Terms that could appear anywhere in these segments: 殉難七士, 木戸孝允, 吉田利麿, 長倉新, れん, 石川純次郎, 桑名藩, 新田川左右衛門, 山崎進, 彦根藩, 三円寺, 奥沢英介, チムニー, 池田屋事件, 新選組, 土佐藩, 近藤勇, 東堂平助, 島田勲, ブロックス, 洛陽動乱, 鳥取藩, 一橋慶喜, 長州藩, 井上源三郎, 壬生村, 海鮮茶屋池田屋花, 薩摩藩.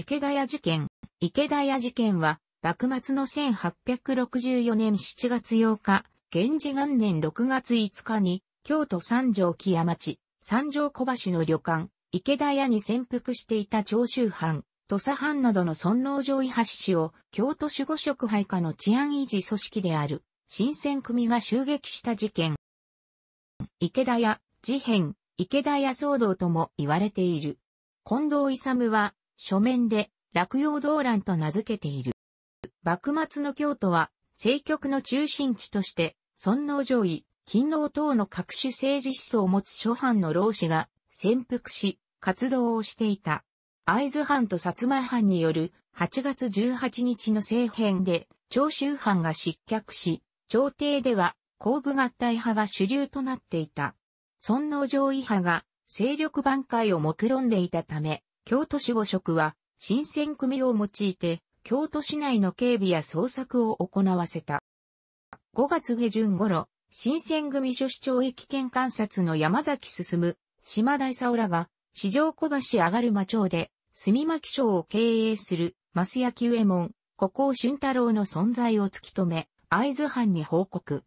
池田屋事件。池田屋事件は、幕末の1864年7月8日、元治元年6月5日に、京都三条木屋町、三条小橋の旅館、池田屋に潜伏していた長州藩、土佐藩などの尊王攘夷発士を、京都守護職配下の治安維持組織である、新選組が襲撃した事件。池田屋事変、池田屋騒動とも言われている。近藤勇は、書面で、洛陽動乱と名付けている。幕末の京都は、政局の中心地として、尊王攘夷、勤王等の各種政治思想を持つ諸藩の浪士が潜伏し、活動をしていた。会津藩と薩摩藩による8月18日の政変で、長州藩が失脚し、朝廷では、公武合体派が主流となっていた。尊王攘夷派が、勢力挽回を目論んでいたため、京都守護職は、新選組を用いて、京都市内の警備や捜索を行わせた。5月下旬頃、新選組諸市長駅検監察の山崎進、島田勲らが、四条小橋上がる間町で、炭巻商を経営する、増焼右衛門、孤高俊太郎の存在を突き止め、会津藩に報告。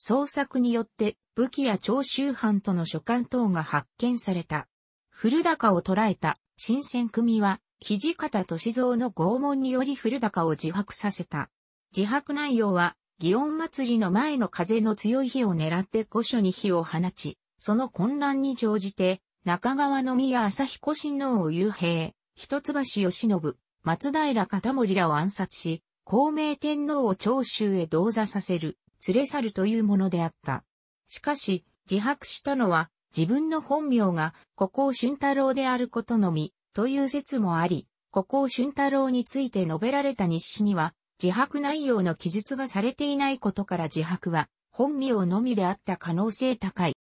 捜索によって、武器や長州藩との書簡等が発見された。古高を捕らえた、新選組は、土方歳三の拷問により古高を自白させた。自白内容は、祇園祭りの前の風の強い日を狙って御所に火を放ち、その混乱に乗じて、中川宮朝彦親王を幽閉、一橋慶喜、松平容保らを暗殺し、孝明天皇を長州へ同座させる、連れ去るというものであった。しかし、自白したのは、自分の本名が孤高俊太郎であることのみ、という説もあり、孤高俊太郎について述べられた日誌には、自白内容の記述がされていないことから自白は、本名のみであった可能性高い。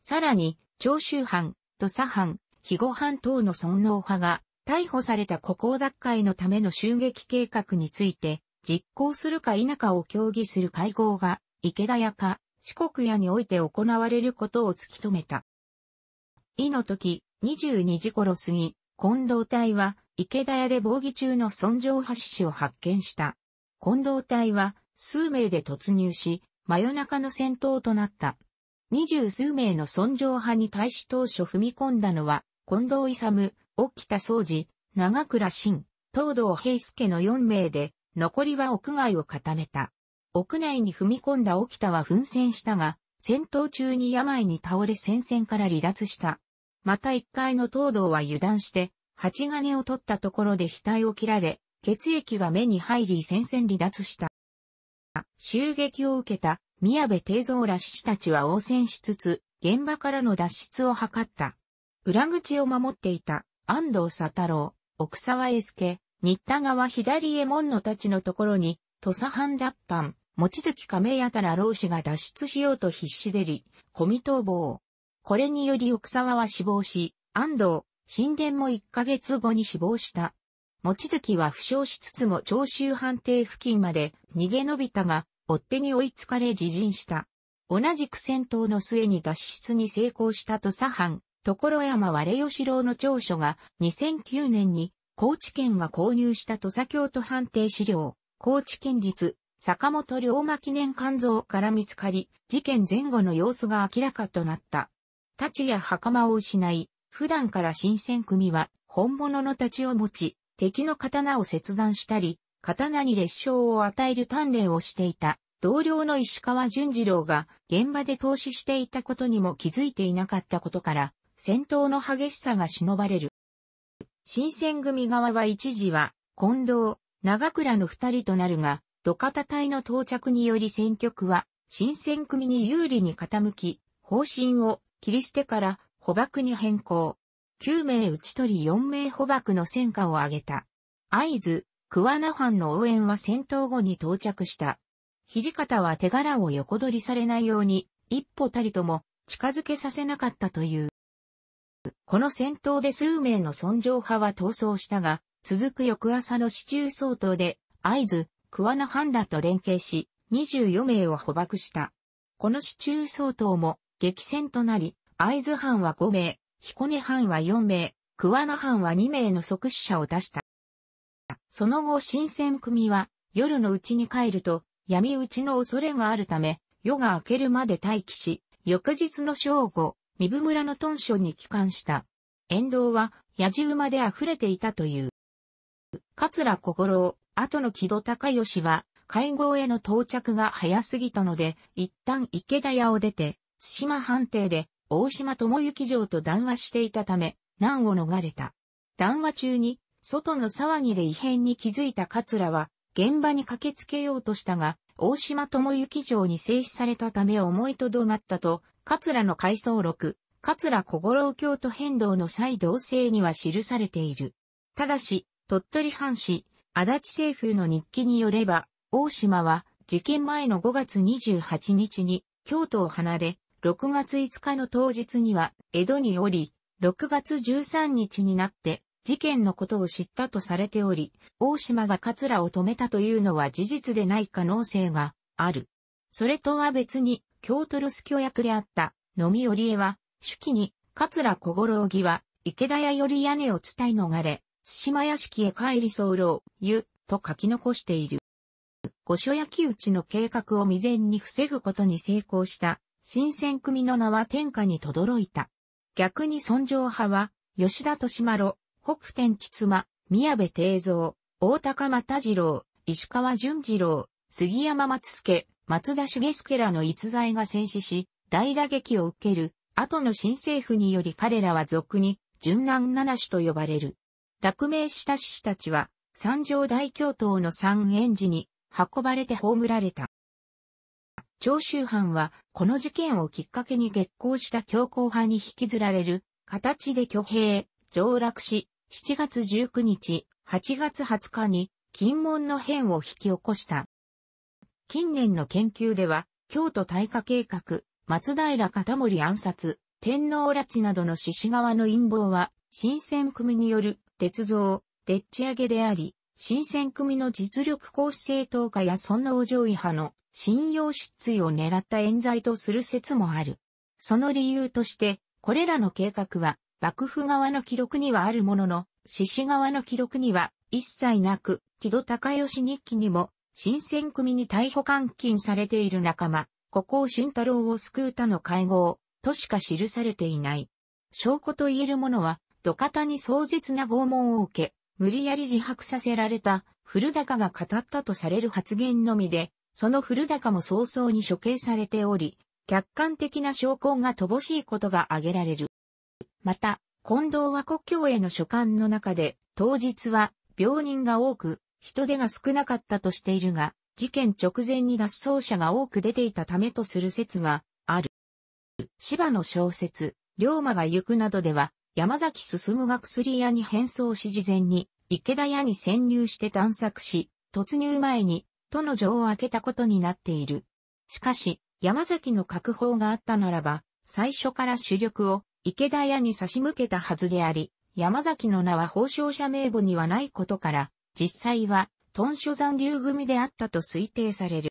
さらに、長州藩、土佐藩、肥後藩等の尊王派が、逮捕された孤高奪回のための襲撃計画について、実行するか否かを協議する会合が、池田屋か、四国屋において行われることを突き止めた。以の時、22時頃過ぎ、近藤隊は、池田屋で防御中の尊攘発士を発見した。近藤隊は、数名で突入し、真夜中の戦闘となった。20数名の尊攘派に対し当初踏み込んだのは、近藤勇、沖田総司、長倉新、東堂平助の4名で、残りは屋外を固めた。屋内に踏み込んだ沖田は奮戦したが、戦闘中に病に倒れ戦線から離脱した。また1階の東堂は油断して、鉢金を取ったところで額を切られ、血液が目に入り戦線離脱した。襲撃を受けた宮部定蔵ら志士たちは応戦しつつ、現場からの脱出を図った。裏口を守っていた安藤佐太郎、奥沢英介、新田川左右衛門のたちのところに、土佐藩脱藩、望月亀やたら浪士が脱出しようと必死でり、込み逃亡。これにより奥沢は死亡し、安藤、新田も1ヶ月後に死亡した。望月は負傷しつつも長州藩邸付近まで逃げ延びたが、追っ手に追いつかれ自陣した。同じく戦闘の末に脱出に成功した土佐藩、所山割義郎の長所が2009年に高知県が購入した土佐京都藩邸資料、高知県立坂本龍馬記念館像から見つかり、事件前後の様子が明らかとなった。太刀や袴を失い、普段から新選組は本物の太刀を持ち、敵の刀を切断したり、刀に裂傷を与える鍛錬をしていた同僚の石川純次郎が現場で凍死していたことにも気づいていなかったことから、戦闘の激しさが忍ばれる。新選組側は一時は近藤、長倉の2人となるが、土方隊の到着により戦局は新選組に有利に傾き、方針を切り捨てから捕縛に変更。9名打ち取り4名捕縛の戦果を挙げた。会津、桑名藩の応援は戦闘後に到着した。土方は手柄を横取りされないように、一歩たりとも近づけさせなかったという。この戦闘で数名の尊攘派は逃走したが、続く翌朝の市中総統で、会津、桑名藩らと連携し、24名を捕縛した。この市中総統も、激戦となり、会津藩は5名、彦根藩は4名、桑名藩は2名の即死者を出した。その後新選組は夜のうちに帰ると闇討ちの恐れがあるため夜が明けるまで待機し、翌日の正午、壬生村の屯所に帰還した。沿道は野次馬で溢れていたという。桂小五郎、後の木戸孝允は会合への到着が早すぎたので、一旦池田屋を出て、津島藩邸で大島智之丞と談話していたため、難を逃れた。談話中に、外の騒ぎで異変に気づいた桂は、現場に駆けつけようとしたが、大島智之丞に制止されたため思いとどまったと、桂の回想録、桂小五郎京都変動の際同省には記されている。ただし、鳥取藩士、足立清風の日記によれば、大島は事件前の5月28日に京都を離れ、6月5日の当日には江戸におり、6月13日になって事件のことを知ったとされており、大島が桂を止めたというのは事実でない可能性がある。それとは別に、京都留守居役であった野見織江は、手記に桂小五郎義は池田屋より屋根を伝い逃れ、津島屋敷へ帰り候ゆと書き残している。御所焼き討ちの計画を未然に防ぐことに成功した新選組の名は天下に轟いた。逆に尊攘派は、吉田利麿、北天吉妻、宮部定蔵、大高又次郎、石川順次郎、杉山松助、松田茂助らの逸材が戦死し、大打撃を受ける、後の新政府により彼らは俗に、殉難七士と呼ばれる。落命した志士たちは、三条大教頭の三円寺に、運ばれて葬られた。長州藩は、この事件をきっかけに激高した強硬派に引きずられる形で挙兵、上洛し、7月19日、8月20日に、禁門の変を引き起こした。近年の研究では、京都大火計画、松平容保暗殺、天皇拉致などの志士側の陰謀は、新選組による、鉄造、でっち上げであり、新選組の実力行使正当化や尊王攘夷派の信用失墜を狙った冤罪とする説もある。その理由として、これらの計画は、幕府側の記録にはあるものの、志士側の記録には一切なく、木戸孝允日記にも、新選組に逮捕監禁されている仲間、孤高俊太郎を救う他の会合、としか記されていない。証拠と言えるものは、土方に壮絶な拷問を受け、無理やり自白させられた古高が語ったとされる発言のみで、その古高も早々に処刑されており、客観的な証拠が乏しいことが挙げられる。また、近藤は故郷への書簡の中で、当日は病人が多く、人手が少なかったとしているが、事件直前に脱走者が多く出ていたためとする説がある。柴の小説、龍馬が行くなどでは、山崎進が薬屋に変装し事前に池田屋に潜入して探索し、突入前に、都の錠を開けたことになっている。しかし、山崎の確保があったならば、最初から主力を池田屋に差し向けたはずであり、山崎の名は報奨者名簿にはないことから、実際は、屯所残留組であったと推定される。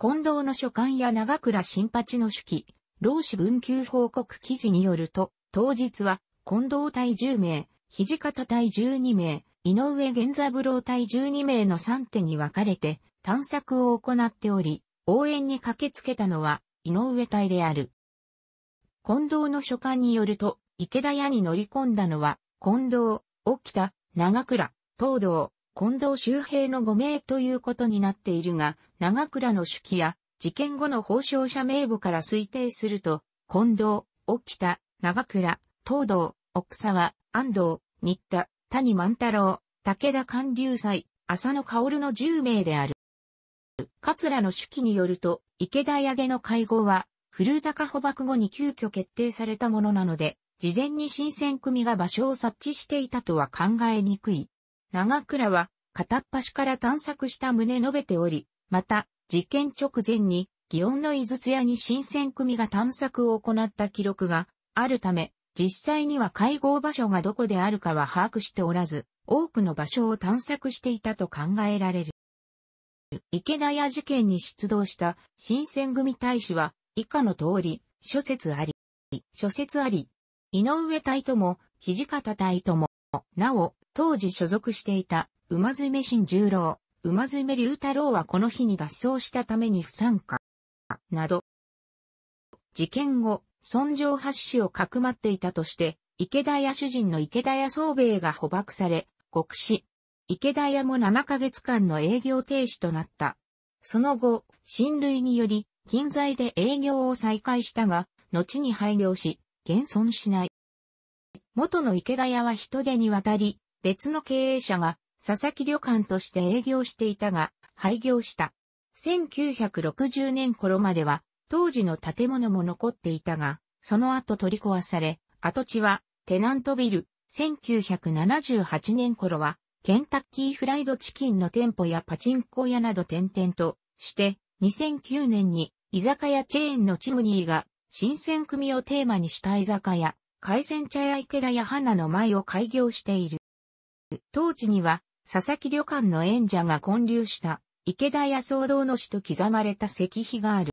近藤の書簡や長倉新八の手記、老子文久報告記事によると、当日は、近藤隊10名、土方隊12名、井上源三郎隊12名の3手に分かれて探索を行っており、応援に駆けつけたのは井上隊である。近藤の書簡によると、池田屋に乗り込んだのは、近藤、沖田、長倉、東堂、近藤周平の5名ということになっているが、長倉の手記や、事件後の報奨者名簿から推定すると、近藤、沖田、長倉、東堂、奥沢、安藤、新田、谷万太郎、武田勘流斎、浅野薫の10名である。桂の手記によると、池田屋での会合は、古高捕縛後に急遽決定されたものなので、事前に新選組が場所を察知していたとは考えにくい。長倉は、片っ端から探索した旨述べており、また、事件直前に、祇園の井筒屋に新選組が探索を行った記録が、あるため、実際には会合場所がどこであるかは把握しておらず、多くの場所を探索していたと考えられる。池田屋事件に出動した新選組隊士は、以下の通り、諸説あり、井上隊とも、土方隊とも、なお、当時所属していた馬詰新十郎、馬詰龍太郎はこの日に脱走したために不参加。など。事件後、尊上八氏をかくまっていたとして、池田屋主人の池田屋宗兵衛が捕獲され、獄死。池田屋も7ヶ月間の営業停止となった。その後、親類により、近在で営業を再開したが、後に廃業し、現存しない。元の池田屋は人手に渡り、別の経営者が、佐々木旅館として営業していたが、廃業した。1960年頃までは、当時の建物も残っていたが、その後取り壊され、跡地は、テナントビル、1978年頃は、ケンタッキーフライドチキンの店舗やパチンコ屋など転々として、2009年に居酒屋チェーンのチムニーが新選組をテーマにした居酒屋、海鮮茶屋池田屋花の前を開業している。当地には佐々木旅館の縁者が建立した池田屋騒動の史と刻まれた石碑がある。